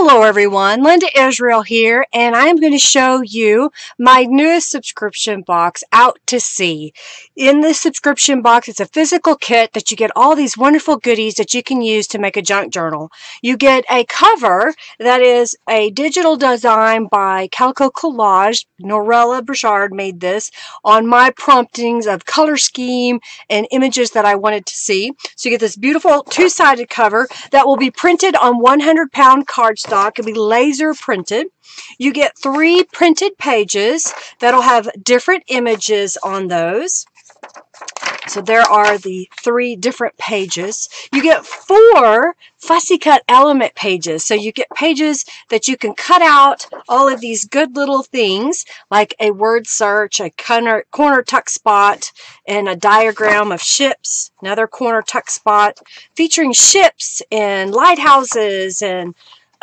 Hello everyone, Linda Israel here, and I am going to show you my newest subscription box, Out to Sea. In this subscription box, it's a physical kit that you get all these wonderful goodies that you can use to make a junk journal. You get a cover that is a digital design by Calico Collage. Narelle Bouchard made this on my promptings of color scheme and images that I wanted to see. So you get this beautiful two-sided cover that will be printed on 100-pound cardstock. It'll be laser printed. You get three printed pages that'll have different images on those. So there are the three different pages. You get four fussy cut element pages. So you get pages that you can cut out all of these good little things like a word search, a corner tuck spot, and a diagram of ships, another corner tuck spot featuring ships and lighthouses and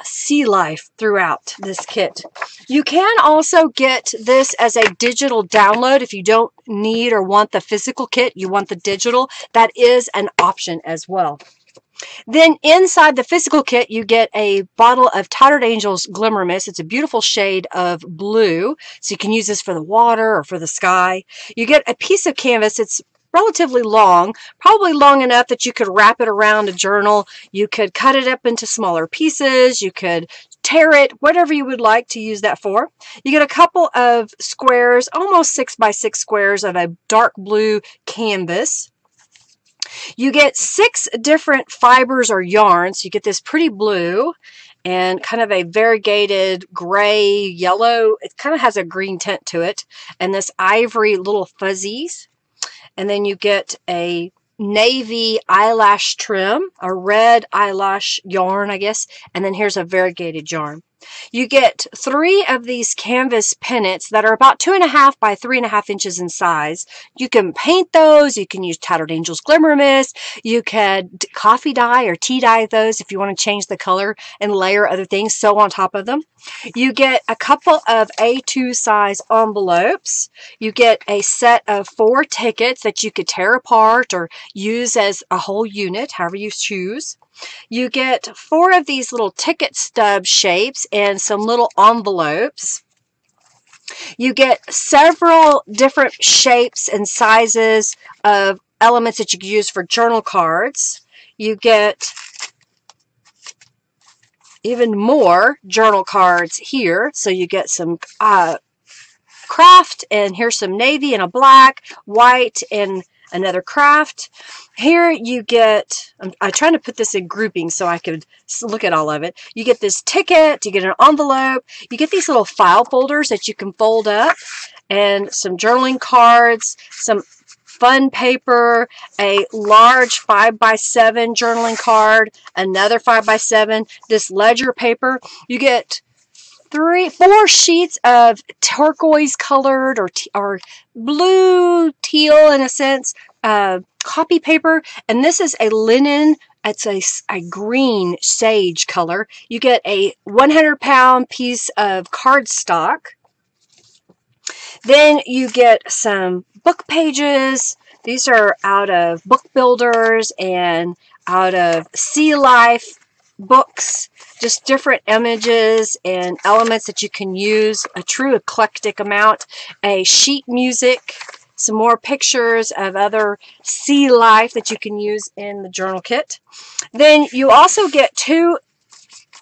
Sea Life throughout this kit. You can also get this as a digital download if you don't need or want the physical kit, you want the digital. That is an option as well. Then inside the physical kit, you get a bottle of Tattered Angels Glimmer Mist. It's a beautiful shade of blue, so you can use this for the water or for the sky. You get a piece of canvas. It's relatively long, probably long enough that you could wrap it around a journal. You could cut it up into smaller pieces. You could tear it, whatever you would like to use that for. You get a couple of squares, almost 6x6 squares of a dark blue canvas. You get six different fibers or yarns. You get this pretty blue and kind of a variegated gray, yellow. It kind of has a green tint to it. And this ivory little fuzzies. And then you get a navy eyelash trim, a red eyelash yarn, I guess. And then here's a variegated yarn. You get three of these canvas pennants that are about 2.5 by 3.5 inches in size. You can paint those. You can use Tattered Angels Glimmer Mist. You could coffee dye or tea dye those if you want to change the color and layer other things, sew on top of them. You get a couple of A2 size envelopes. You get a set of four tickets that you could tear apart or use as a whole unit, however you choose. You get four of these little ticket stub shapes and some little envelopes. You get several different shapes and sizes of elements that you can use for journal cards. You get even more journal cards here. So you get some craft, and here's some navy and a black, white, and another craft. Here you get, I'm trying to put this in grouping so I could look at all of it. You get this ticket, you get an envelope, you get these little file folders that you can fold up, and some journaling cards, some fun paper, a large 5x7 journaling card, another 5x7, this ledger paper. You get four sheets of turquoise colored or blue teal in a sense copy paper, and this is a linen. It's a green sage color. You get a 100-pound piece of cardstock. Then you get some book pages. These are out of Book Builders and out of Sea Life books, just different images and elements that you can use, a true eclectic amount, a sheet music, some more pictures of other Sea Life that you can use in the journal kit. Then you also get two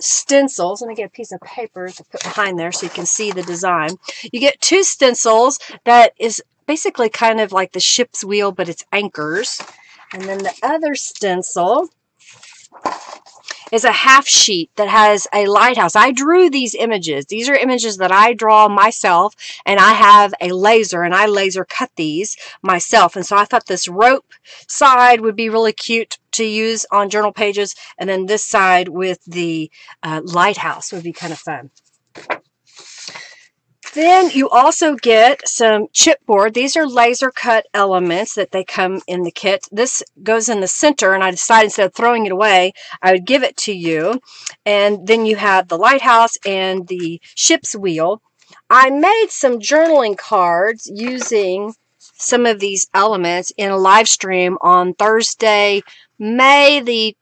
stencils, and I get a piece of paper to put behind there so you can see the design. You get two stencils that is basically kind of like the ship's wheel, but it's anchors. And then the other stencil is a half sheet that has a lighthouse. I drew these images. These are images that I draw myself, and I have a laser, and I laser cut these myself. And so I thought this rope side would be really cute to use on journal pages, and then this side with the lighthouse would be kind of fun. Then you also get some chipboard. These are laser cut elements that they come in the kit. This goes in the center, and I decided instead of throwing it away, I would give it to you. And then you have the lighthouse and the ship's wheel. I made some journaling cards using some of these elements in a live stream on Thursday, May the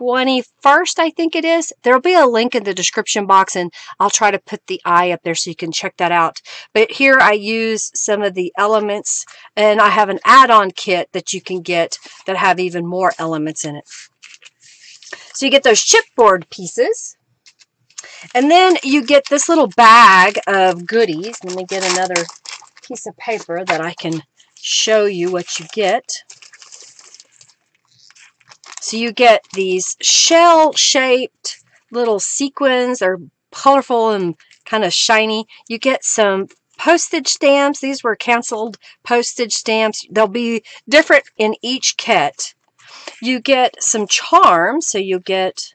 21st, I think it is. There'll be a link in the description box, and I'll try to put the eye up there so you can check that out. But here I use some of the elements, and I have an add-on kit that you can get that have even more elements in it. So you get those chipboard pieces, and then you get this little bag of goodies. Let me get another piece of paper that I can show you what you get. So you get these shell-shaped little sequins. They're colorful and kind of shiny. You get some postage stamps. These were canceled postage stamps. They'll be different in each kit. You get some charms. So you get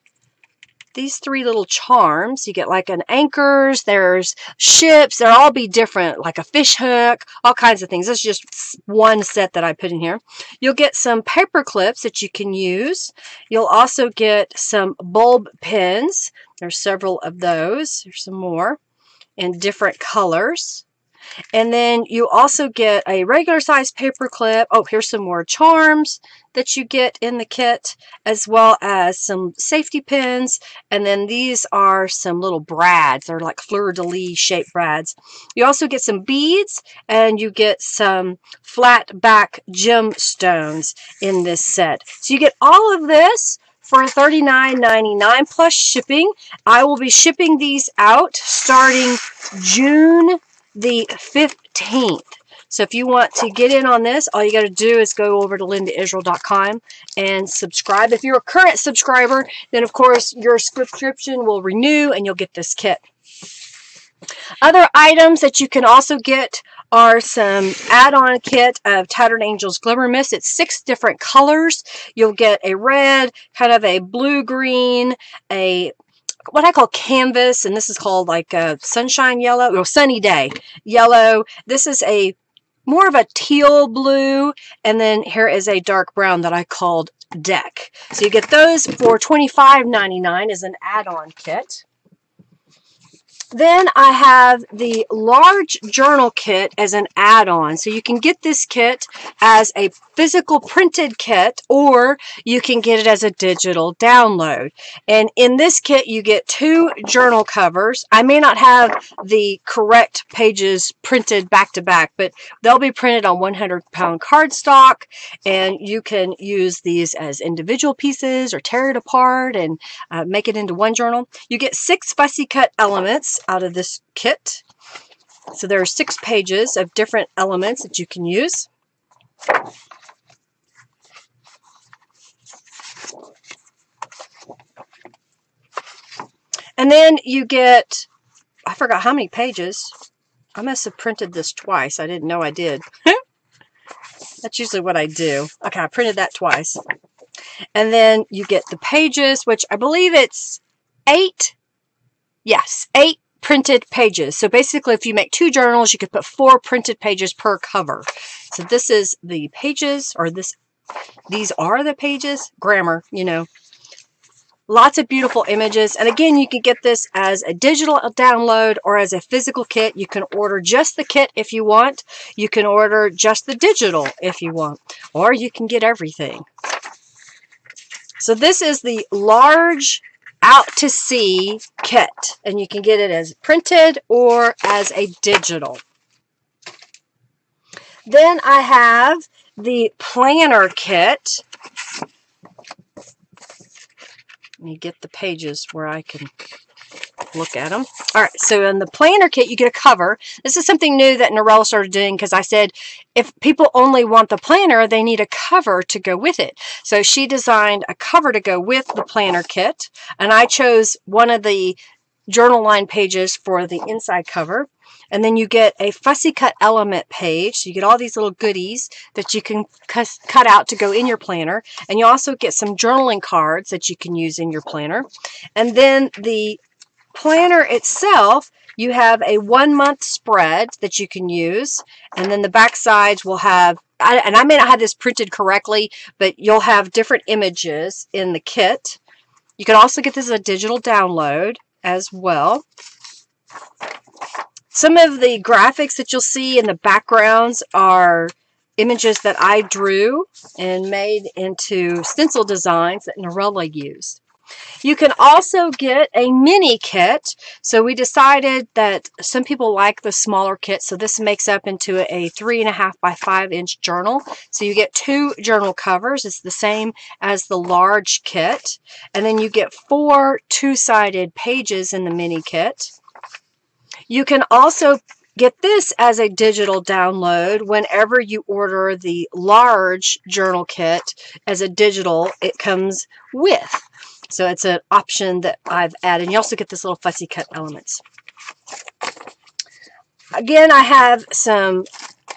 these three little charms. You get like an anchors, there's ships, they'll all be different, like a fish hook, all kinds of things. That's just one set that I put in here. You'll get some paper clips that you can use. You'll also get some bulb pins. There's several of those. There's some more in different colors. And then you also get a regular size paper clip. Oh, here's some more charms that you get in the kit, as well as some safety pins. And then these are some little brads. They're like fleur-de-lis shaped brads. You also get some beads, and you get some flat back gemstones in this set. So you get all of this for $39.99 plus shipping. I will be shipping these out starting June the 15th. So if you want to get in on this, all you got to do is go over to lindaisrael.com and subscribe. If you're a current subscriber, then of course your subscription will renew and you'll get this kit. Other items that you can also get are some add-on kit of Tattered Angels Glimmer Mist. It's 6 different colors. You'll get a red, kind of a blue-green, a what I call canvas, and this is called like a sunshine yellow or sunny day yellow. This is a more of a teal blue, and then here is a dark brown that I called deck. So you get those for $25.99 as an add-on kit. Then I have the large journal kit as an add-on. So you can get this kit as a physical printed kit, or you can get it as a digital download. And in this kit, you get 2 journal covers. I may not have the correct pages printed back-to-back, but they'll be printed on 100-pound cardstock, and you can use these as individual pieces or tear it apart and make it into one journal. You get 6 fussy cut elements out of this kit. So there are 6 pages of different elements that you can use. And then you get, I forgot how many pages. I must have printed this twice. I didn't know I did. That's usually what I do. Okay, I printed that twice. And then you get the pages, which I believe it's 8. Yes, 8 printed pages. So basically, if you make 2 journals, you could put 4 printed pages per cover. So this is the pages, or these are the pages. Grammar, you know. Lots of beautiful images. And again, you can get this as a digital download or as a physical kit. You can order just the kit if you want. You can order just the digital if you want. Or you can get everything. So this is the large Out to Sea kit, and you can get it as printed or as a digital. Then I have the planner kit. Let me get the pages where I can look at them. All right, so in the planner kit, you get a cover. This is something new that Narelle started doing, because I said if people only want the planner, they need a cover to go with it. So she designed a cover to go with the planner kit, and I chose one of the journal line pages for the inside cover. And then you get a fussy cut element page. So you get all these little goodies that you can cut out to go in your planner. And you also get some journaling cards that you can use in your planner. And then the planner itself, you have a 1-month spread that you can use, and then the back sides will have, and I may not have this printed correctly, but you'll have different images in the kit. You can also get this as a digital download as well. Some of the graphics that you'll see in the backgrounds are images that I drew and made into stencil designs that Narelle used. You can also get a mini kit. So we decided that some people like the smaller kit. So this makes up into a 3.5 by 5 inch journal. So you get 2 journal covers. It's the same as the large kit. And then you get 4 two-sided pages in the mini kit. You can also get this as a digital download. Whenever you order the large journal kit as a digital, it comes with. So it's an option that I've added. You also get this little fussy cut elements. Again, I have some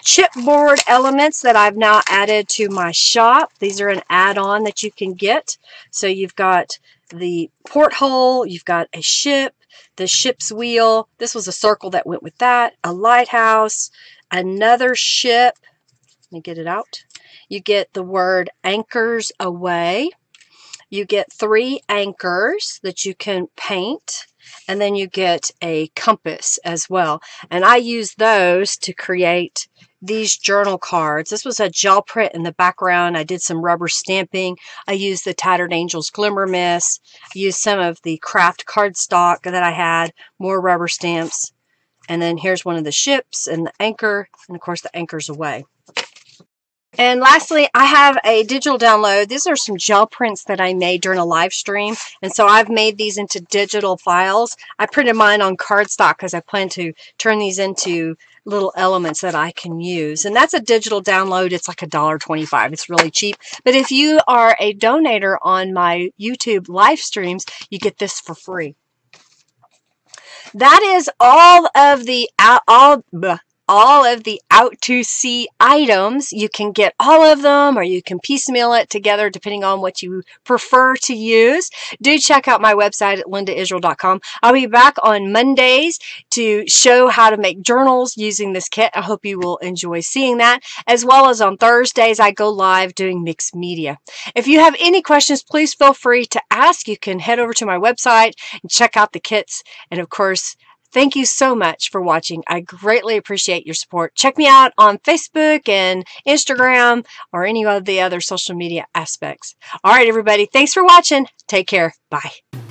chipboard elements that I've now added to my shop. These are an add-on that you can get. So you've got the porthole, you've got a ship, the ship's wheel. This was a circle that went with that. A lighthouse, another ship. Let me get it out. You get the word anchors away. You get 3 anchors that you can paint, and then you get a compass as well. And I use those to create these journal cards. This was a gel print in the background. I did some rubber stamping. I used the Tattered Angels Glimmer Mist. I used some of the craft cardstock that I had, more rubber stamps. And then here's one of the ships and the anchor, and of course the anchor's away. And lastly, I have a digital download. These are some gel prints that I made during a live stream. And so I've made these into digital files. I printed mine on cardstock because I plan to turn these into little elements that I can use. And that's a digital download. It's like $1.25. It's really cheap. But if you are a donator on my YouTube live streams, you get this for free. That is all of the Out to Sea items. You can get all of them, or you can piecemeal it together depending on what you prefer to use. Do check out my website at lindaisrael.com. I'll be back on Mondays to show how to make journals using this kit. I hope you will enjoy seeing that, as well as on Thursdays I go live doing mixed media. If you have any questions, please feel free to ask. You can head over to my website and check out the kits. And of course, thank you so much for watching. I greatly appreciate your support. Check me out on Facebook and Instagram, or any of the other social media aspects. All right, everybody. Thanks for watching. Take care. Bye.